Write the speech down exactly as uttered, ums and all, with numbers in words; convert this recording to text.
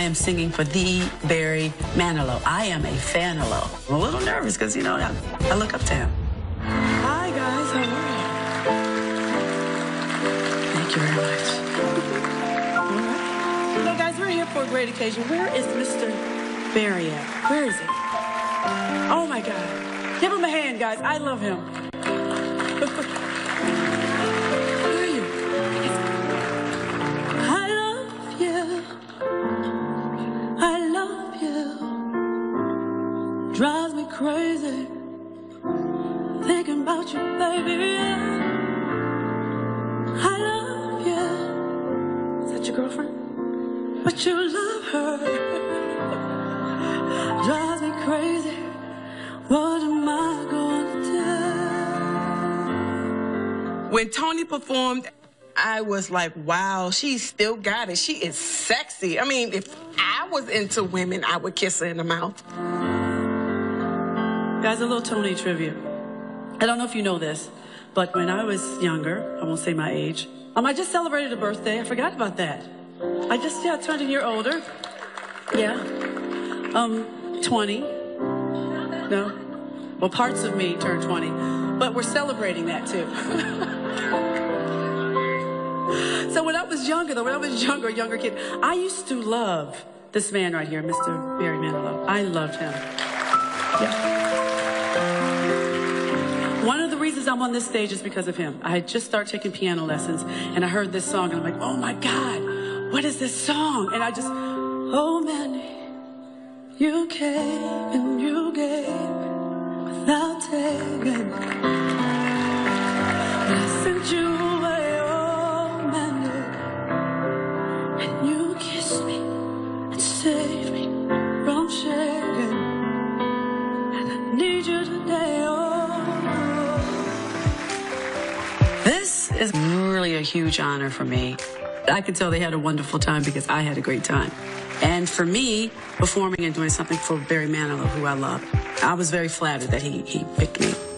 I am singing for the Barry Manilow. I am a fan-alow. I'm a little nervous because, you know, I, I look up to him. Hi, guys. How are you? Thank you very much. All right. You know, guys, we're here for a great occasion. Where is Mister Barry at? Where is he? Oh, my God. Give him a hand, guys. I love him. Drives me crazy thinking about you, baby. Yeah. I love you. Is that your girlfriend? But you love her. Drives me crazy. What am I gonna do? When Tony performed, I was like, wow, she still got it. She is sexy. I mean, if I was into women, I would kiss her in the mouth. Guys, a little Tony trivia. I don't know if you know this, but when I was younger, I won't say my age, um, I just celebrated a birthday. I forgot about that. I just, yeah, I turned a year older. Yeah. Um, twenty. No? Well, parts of me turned twenty. But we're celebrating that, too. So when I was younger, though, when I was younger, a younger kid, I used to love this man right here, Mister Barry Manilow. I loved him. Yeah. One of the reasons I'm on this stage is because of him. I had just started taking piano lessons, and I heard this song, and I'm like, oh, my God, what is this song? And I just, oh, Mandy, you came and you gave without taking. And I sent you away, oh, Mandy, and you kissed me and saved me from shaking. And I need you today, oh. This is really a huge honor for me. I could tell they had a wonderful time because I had a great time. And for me, performing and doing something for Barry Manilow, who I love, I was very flattered that he, he picked me.